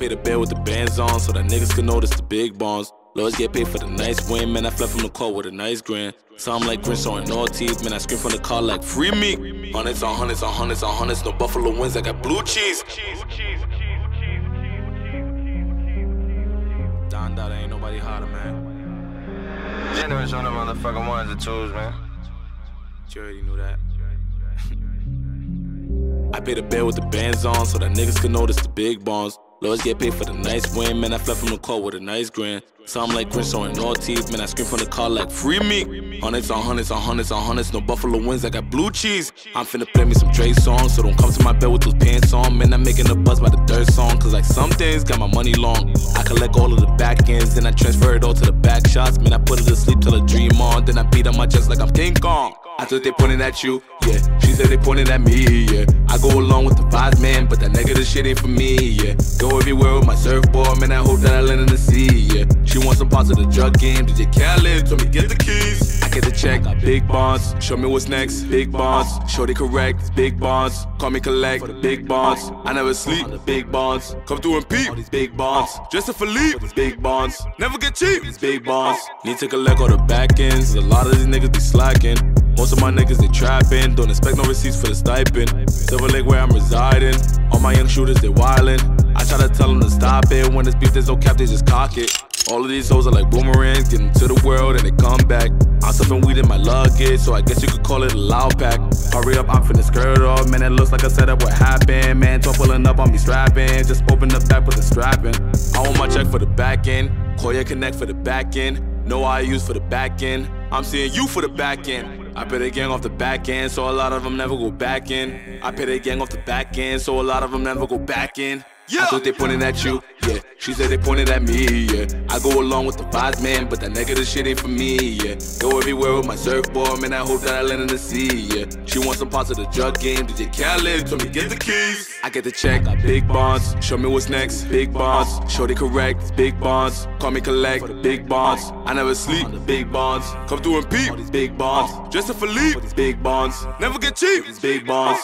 paid a bed with the bands on, so that niggas can notice the big bonds. Lords get paid for the nice win, man. I fled from the court with a nice grin. Sound like Grinch on all teeth, man. I scream from the car like free me. Hundreds on hundreds on hundreds on hundreds, no Buffalo wins. I got blue cheese. Don Dada, ain't nobody hotter, man. Generous on the motherfucking ones and twos, man. You already knew that. I paid a bed with the bands on, so that niggas can notice the big bonds. Lords get paid for the nice win, man. I fled from the court with a nice grin. Sound like Grinch on all teeth, man. I scream from the car like free me. Hundreds on hundreds on hundreds on hundreds, no Buffalo wins. I got blue cheese. I'm finna play me some Dre songs, so don't come to my bed with those pants on, man. I'm making a buzz by the third song, cause like some things got my money long. I collect all of the back ends, then I transfer it all to the back shots, man. I put it to sleep till I dream on, then I beat on my chest like I'm King Kong. I thought they pointed at you, yeah. She said they pointed at me, yeah. I go along with the vibes, man, but that negative shit ain't for me, yeah. Go everywhere with my surfboard, man. I hope that I land in the sea, yeah. She wants some parts of the drug game. DJ Khaled told me get the keys. I get the check, big bonds. Show me what's next, big bonds. Show they correct, big bonds. Call me collect for the big bonds. I never sleep, big bonds. Come through and peep, big bonds. Justin Philippe, big bonds. Never get cheap, big bonds. Need to collect all the back ends. A lot of these niggas be slacking. Most of my niggas, they trappin', don't expect no receipts for the stipend. Silver Lake where I'm residing, all my young shooters, they wildin'. I try to tell them to stop it, when it's beef, there's no cap, they just cock it. All of these hoes are like boomerangs, get them to the world and they come back. I'm stuffing weed in my luggage, so I guess you could call it a loud pack. Hurry up, I'm finna skirt it off, man, it looks like I set up what happened. Man, talk pulling up on me strapping, just open the back with the strapping. I want my check for the back end, call your connect for the back end. No IUs for the back end, I'm seeing you for the back end. I pay the gang off the back end, so a lot of them never go back in. I pay the gang off the back end, so a lot of them never go back in. Yeah. I thought they pointed at you, yeah. She said they pointed at me, yeah. I go along with the vibes, man, but that negative shit ain't for me, yeah. Go everywhere with my surfboard, man, I hope that I land in the sea, yeah. She wants some parts of the drug game, DJ Khaled told me get the keys. I get the check, big bonds, show me what's next, big bonds. Show they correct, big bonds, call me collect, big bonds. I never sleep, big bonds, come through and peep, big bonds. Justin Philippe, big bonds, never get cheap, big bonds.